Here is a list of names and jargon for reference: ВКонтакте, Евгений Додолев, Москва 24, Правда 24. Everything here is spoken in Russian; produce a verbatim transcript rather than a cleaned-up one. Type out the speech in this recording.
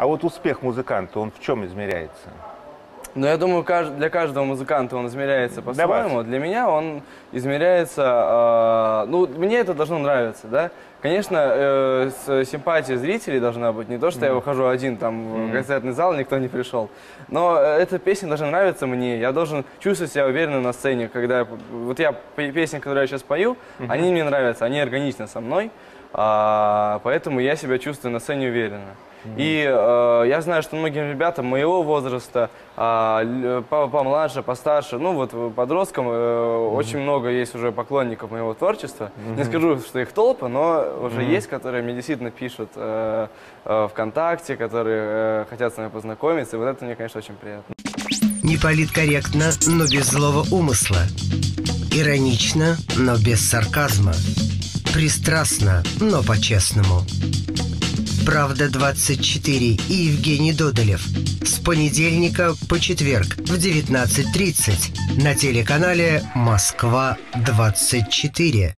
А вот успех музыканта, он в чем измеряется? Ну, я думаю, для каждого музыканта он измеряется по-своему. Для меня он измеряется... Э, ну, мне это должно нравиться, да? Конечно, э, симпатия зрителей должна быть. Не то, что mm-hmm. я выхожу один там в mm-hmm. концертный зал, никто не пришел. Но эта песня должна нравиться мне. Я должен чувствовать себя уверенно на сцене. Когда... Вот я песни, которые я сейчас пою, mm-hmm. они мне нравятся, они органично со мной. А, поэтому я себя чувствую на сцене уверенно. Mm-hmm. И э, я знаю, что многим ребятам моего возраста, э, по помладше, постарше, ну вот подросткам, э, mm-hmm. очень много есть уже поклонников моего творчества. Mm-hmm. Не скажу, что их толпа, но уже mm-hmm. есть, которые мне действительно пишут э, э, ВКонтакте, которые э, хотят с нами познакомиться. И вот это мне, конечно, очень приятно. Не политкорректно, но без злого умысла. Иронично, но без сарказма. Пристрастно, но по-честному. Правда двадцать четыре и Евгений Додолев. С понедельника по четверг в девятнадцать тридцать на телеканале Москва двадцать четыре.